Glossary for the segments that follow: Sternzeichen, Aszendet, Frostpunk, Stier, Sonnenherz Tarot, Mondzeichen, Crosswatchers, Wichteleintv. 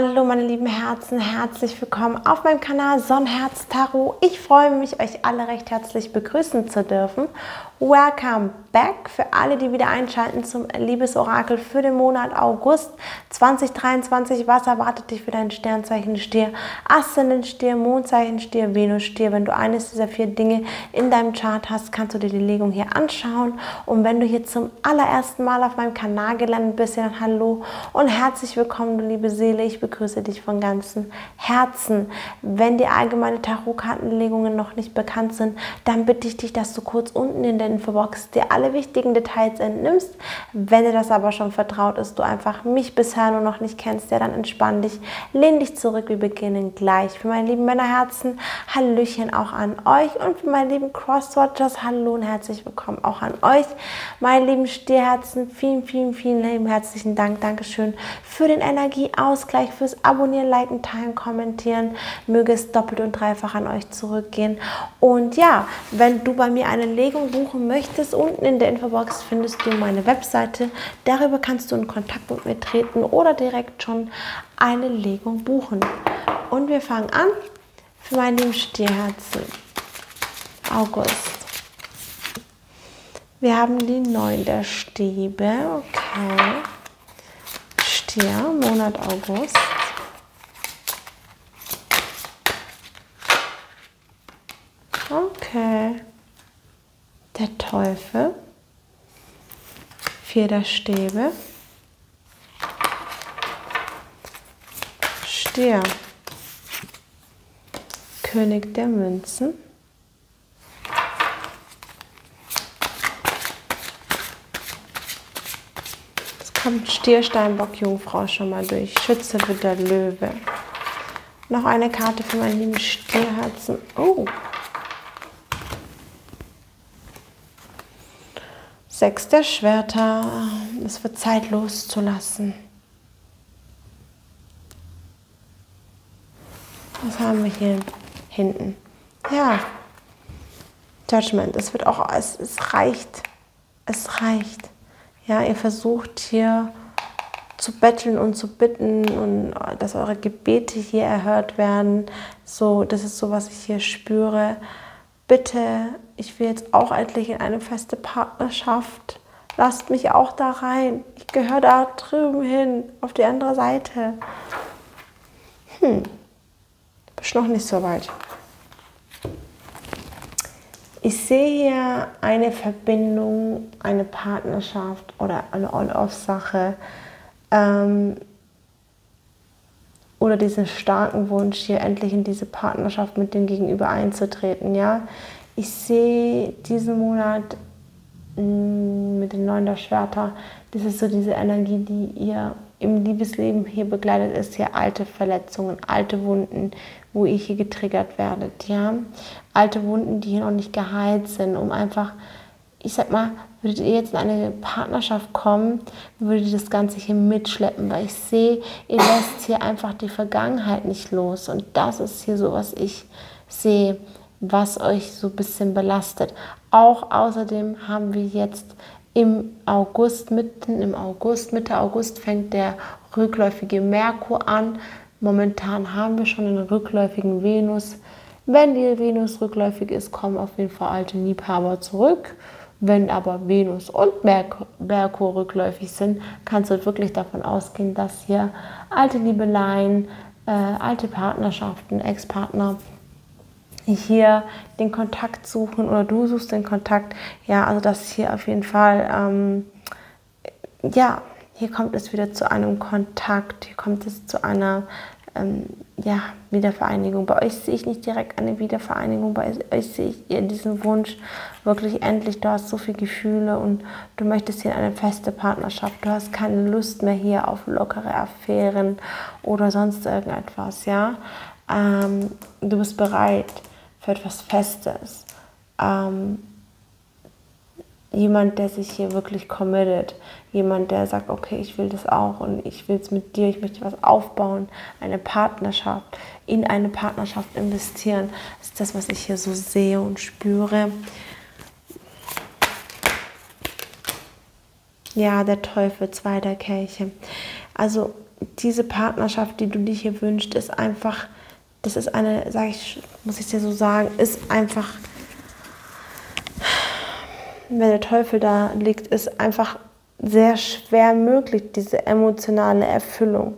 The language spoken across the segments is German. Hallo meine lieben Herzen, herzlich willkommen auf meinem Kanal Sonnenherz Tarot. Ich freue mich, euch alle recht herzlich begrüßen zu dürfen. Welcome back für alle, die wieder einschalten zum Liebesorakel für den Monat August 2023. Was erwartet dich für dein Sternzeichen Stier, Aszendent Stier, Mondzeichen Stier, Venus Stier? Wenn du eines dieser vier Dinge in deinem Chart hast, kannst du dir die Legung hier anschauen. Und wenn du hier zum allerersten Mal auf meinem Kanal gelandet bist, dann hallo und herzlich willkommen, du liebe Seele. Ich begrüße dich von ganzem Herzen. Wenn dir allgemeine Tarotkartenlegungen noch nicht bekannt sind, dann bitte ich dich, dass du kurz unten in der Infobox dir alle wichtigen Details entnimmst. Wenn dir das aber schon vertraut ist, du einfach mich bisher nur noch nicht kennst, ja, dann entspann dich, lehn dich zurück, wir beginnen gleich. Für meine lieben Männerherzen, Hallöchen auch an euch, und für meine lieben Crosswatchers, hallo und herzlich willkommen auch an euch. Meine lieben Stierherzen, vielen, vielen, vielen lieben herzlichen Dank, Dankeschön für den Energieausgleich, fürs Abonnieren, Liken, Teilen, Kommentieren. Möge es doppelt und dreifach an euch zurückgehen. Und ja, wenn du bei mir eine Legung buchen möchtest, unten in der Infobox findest du meine Webseite. Darüber kannst du in Kontakt mit mir treten oder direkt schon eine Legung buchen. Und wir fangen an für mein lieben Stierherzen. August. Wir haben die 9 der Stäbe. Okay. Stier, Monat August. Okay. Der Teufel. 4 der Stäbe. Stier. König der Münzen. Stier, Steinbock, Jungfrau schon mal durch. Schütze wird der Löwe. Noch eine Karte für mein lieben Stierherzen. Oh. 6 der Schwerter. Es wird Zeit loszulassen. Was haben wir hier hinten? Ja. Judgment. Es wird auch. Es reicht. Es reicht. Ja, ihr versucht hier zu betteln und zu bitten und dass eure Gebete hier erhört werden. So, das ist so, was ich hier spüre. Bitte, ich will jetzt auch endlich in eine feste Partnerschaft. Lasst mich auch da rein. Ich gehöre da drüben hin, auf die andere Seite. Bist noch nicht so weit. Ich sehe hier eine Verbindung, eine Partnerschaft oder eine On-Off-Sache oder diesen starken Wunsch, hier endlich in diese Partnerschaft mit dem Gegenüber einzutreten. Ja? Ich sehe diesen Monat mit den 9 der Schwerter, das ist so diese Energie, die ihr im Liebesleben hier begleitet ist, hier alte Verletzungen, alte Wunden, wo ihr hier getriggert werdet, ja. Alte Wunden, die hier noch nicht geheilt sind, um einfach, ich sag mal, würdet ihr jetzt in eine Partnerschaft kommen, würdet ihr das Ganze hier mitschleppen, weil ich sehe, ihr lässt hier einfach die Vergangenheit nicht los, und das ist hier so, was ich sehe, was euch so ein bisschen belastet. Auch außerdem haben wir jetzt im August, mitten im August, Mitte August fängt der rückläufige Merkur an. Momentan haben wir schon einen rückläufigen Venus. Wenn die Venus rückläufig ist, kommen auf jeden Fall alte Liebhaber zurück. Wenn aber Venus und Merkur rückläufig sind, kannst du wirklich davon ausgehen, dass hier alte Liebeleien, alte Partnerschaften, Ex-Partner hier den Kontakt suchen oder du suchst den Kontakt. Ja, also das hier auf jeden Fall, ja, hier kommt es wieder zu einem Kontakt, hier kommt es zu einer, ja, Wiedervereinigung. Bei euch sehe ich nicht direkt eine Wiedervereinigung, bei euch sehe ich eher diesen Wunsch, wirklich endlich, du hast so viele Gefühle und du möchtest hier eine feste Partnerschaft, du hast keine Lust mehr hier auf lockere Affären oder sonst irgendetwas, ja. Du bist bereit für etwas Festes. Jemand, der sich hier wirklich committet. Jemand, der sagt, okay, ich will das auch und ich will es mit dir, ich möchte was aufbauen. Eine Partnerschaft, in eine Partnerschaft investieren. Das ist das, was ich hier so sehe und spüre. Ja, der Teufel, 2 der Kelche. Also diese Partnerschaft, die du dir hier wünschst, ist einfach, das ist eine, muss ich dir so sagen, ist einfach, wenn der Teufel da liegt, ist einfach sehr schwer möglich, diese emotionale Erfüllung,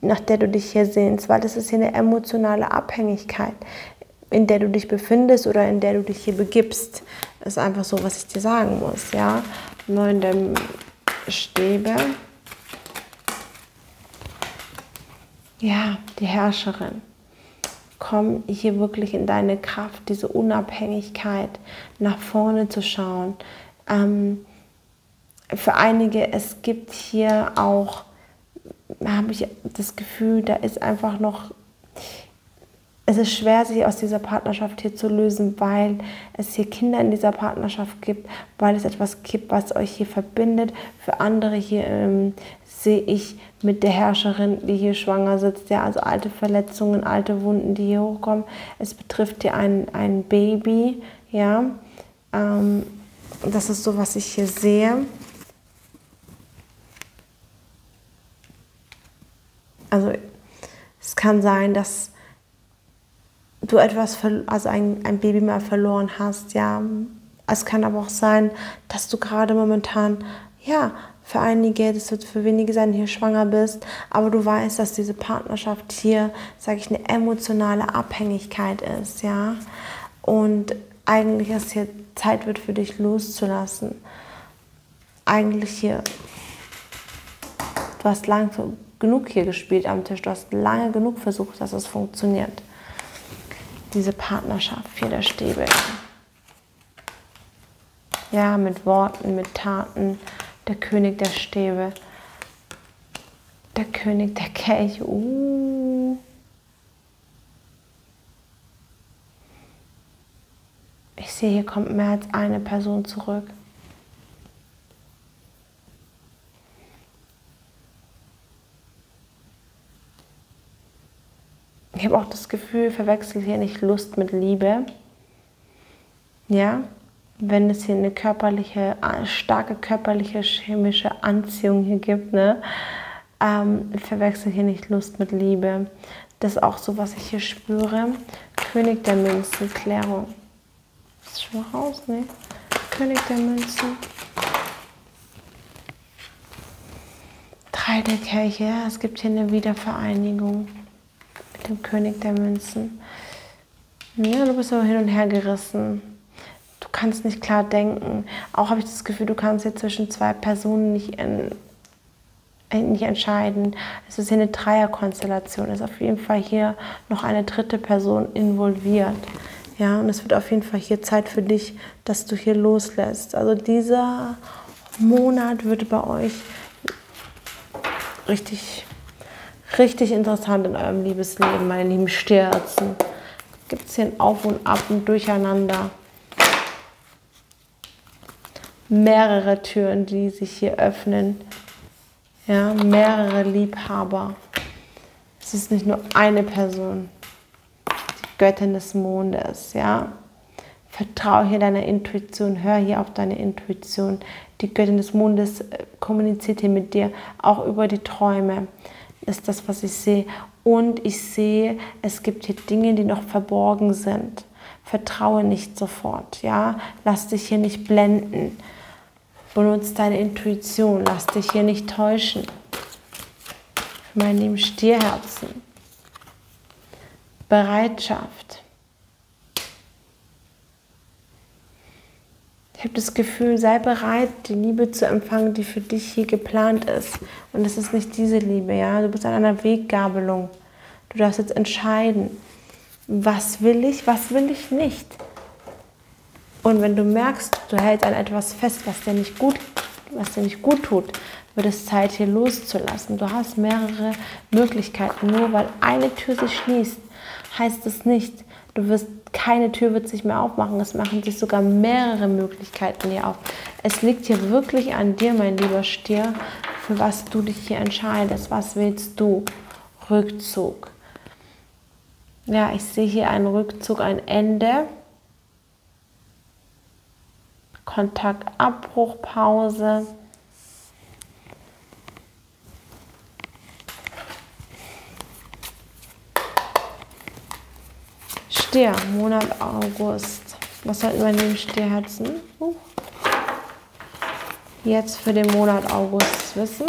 nach der du dich hier sehnst, weil das ist hier eine emotionale Abhängigkeit, in der du dich befindest oder in der du dich hier begibst. Das ist einfach so, was ich dir sagen muss, ja. 9 der Stäbe. Ja, die Herrscherin. Komm hier wirklich in deine Kraft, diese Unabhängigkeit, nach vorne zu schauen. Für einige, es gibt hier auch, habe ich das Gefühl, da ist einfach noch, es ist schwer, sich aus dieser Partnerschaft hier zu lösen, weil es hier Kinder in dieser Partnerschaft gibt, weil es etwas gibt, was euch hier verbindet. Für andere hier sehe ich mit der Herrscherin, die hier schwanger sitzt, ja, also alte Verletzungen, alte Wunden, die hier hochkommen. Es betrifft hier ein Baby, ja. Das ist so, was ich hier sehe. Also es kann sein, dass du etwas, also ein Baby mal verloren hast, ja. Es kann aber auch sein, dass du gerade momentan, ja, für einige, das wird für wenige sein, hier schwanger bist, aber du weißt, dass diese Partnerschaft hier, eine emotionale Abhängigkeit ist, ja. Und eigentlich ist hier Zeit wird für dich loszulassen. Eigentlich hier, du hast lange genug hier gespielt am Tisch, du hast lange genug versucht, dass es funktioniert. Diese Partnerschaft hier der Stäbe. Ja, mit Worten, mit Taten, der König der Stäbe, der König der Kelche. Ich sehe, hier kommt mehr als eine Person zurück. Ich habe auch das Gefühl, verwechsel hier nicht Lust mit Liebe. Ja, wenn es hier eine körperliche, starke körperliche, chemische Anziehung hier gibt, ne? Verwechsel hier nicht Lust mit Liebe. Das ist auch so, was ich hier spüre. König der Münzen, Klärung. Ist schon mal raus, ne? König der Münzen. 3 der Kelche, ja, es gibt hier eine Wiedervereinigung mit dem König der Münzen. Ja, du bist aber hin und her gerissen. Du kannst nicht klar denken. Auch habe ich das Gefühl, du kannst hier zwischen zwei Personen nicht entscheiden. Es ist hier eine Dreierkonstellation. Es ist auf jeden Fall hier noch eine dritte Person involviert. Ja, und es wird auf jeden Fall hier Zeit für dich, dass du hier loslässt. Also dieser Monat wird bei euch richtig, richtig interessant in eurem Liebesleben, meine lieben Stierherzen. Gibt es hier ein Auf und Ab und Durcheinander. Mehrere Türen, die sich hier öffnen. Ja, mehrere Liebhaber. Es ist nicht nur eine Person. Göttin des Mondes, ja. Vertraue hier deiner Intuition, hör hier auf deine Intuition. Die Göttin des Mondes kommuniziert hier mit dir, auch über die Träume, ist das, was ich sehe. Und ich sehe, es gibt hier Dinge, die noch verborgen sind. Vertraue nicht sofort, ja. Lass dich hier nicht blenden. Benutze deine Intuition, lass dich hier nicht täuschen. Mein lieben Stierherzen. Bereitschaft. Ich habe das Gefühl, sei bereit, die Liebe zu empfangen, die für dich hier geplant ist. Und es ist nicht diese Liebe, ja. Du bist an einer Weggabelung. Du darfst jetzt entscheiden, was will ich nicht. Und wenn du merkst, du hältst an etwas fest, was dir nicht gut tut, wird es Zeit, hier loszulassen. Du hast mehrere Möglichkeiten. Nur weil eine Tür sich schließt, heißt es nicht, du wirst, keine Tür wird sich mehr aufmachen. Es machen sich sogar mehrere Möglichkeiten hier auf. Es liegt hier wirklich an dir, mein lieber Stier, für was du dich hier entscheidest. Was willst du? Rückzug. Ja, ich sehe hier einen Rückzug, ein Ende. Kontaktabbruchpause. Stier, Monat August. Was sollten wir nehmen, Stierherzen? Jetzt für den Monat August wissen.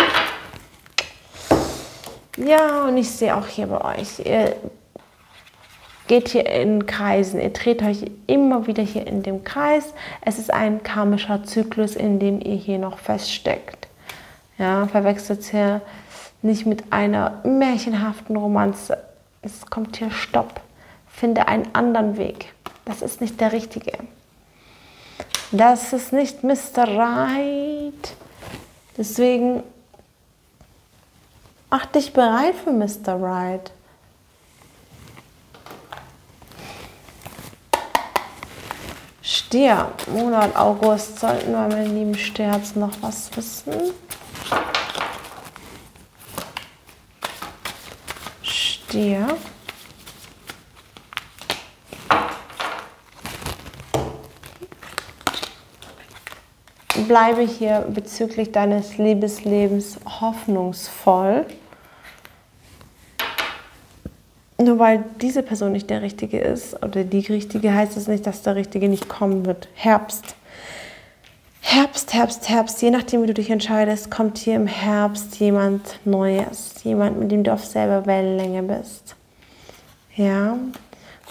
Ja, und ich sehe auch hier bei euch, ihr geht hier in Kreisen, ihr dreht euch immer wieder hier in dem Kreis. Es ist ein karmischer Zyklus, in dem ihr hier noch feststeckt. Ja, verwechselt hier nicht mit einer märchenhaften Romanze. Es kommt hier Stopp. Finde einen anderen Weg. Das ist nicht der richtige. Das ist nicht Mr. Right. Deswegen mach dich bereit für Mr. Right. Stier, Monat August. Sollten wir, mein lieben Stierherz, noch was wissen? Stier. Bleibe hier bezüglich deines Liebeslebens hoffnungsvoll. Nur weil diese Person nicht der Richtige ist oder die Richtige, heißt es nicht, dass der Richtige nicht kommen wird. Herbst. Herbst, Herbst, Herbst. Je nachdem, wie du dich entscheidest, kommt hier im Herbst jemand Neues. Jemand, mit dem du auf selber Wellenlänge bist. Ja.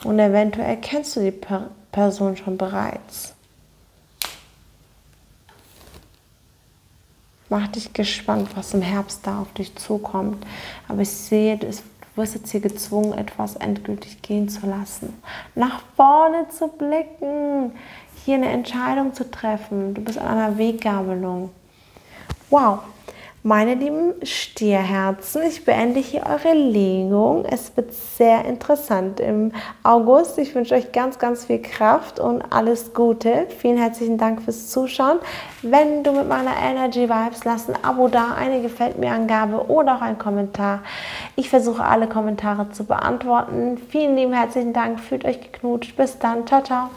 Und eventuell kennst du die Person schon bereits. Mach dich gespannt, was im Herbst da auf dich zukommt. Aber ich sehe, du wirst jetzt hier gezwungen, etwas endgültig gehen zu lassen. Nach vorne zu blicken, hier eine Entscheidung zu treffen. Du bist an einer Weggabelung. Wow, meine lieben Stierherzen, ich beende hier eure Legung. Es wird sehr interessant im August. Ich wünsche euch ganz, ganz viel Kraft und alles Gute. Vielen herzlichen Dank fürs Zuschauen. Wenn du mit meiner Energy Vibes, lass ein Abo da, eine Gefällt mir Angabe oder auch ein Kommentar. Ich versuche alle Kommentare zu beantworten. Vielen lieben herzlichen Dank, fühlt euch geknutscht. Bis dann, ciao, ciao.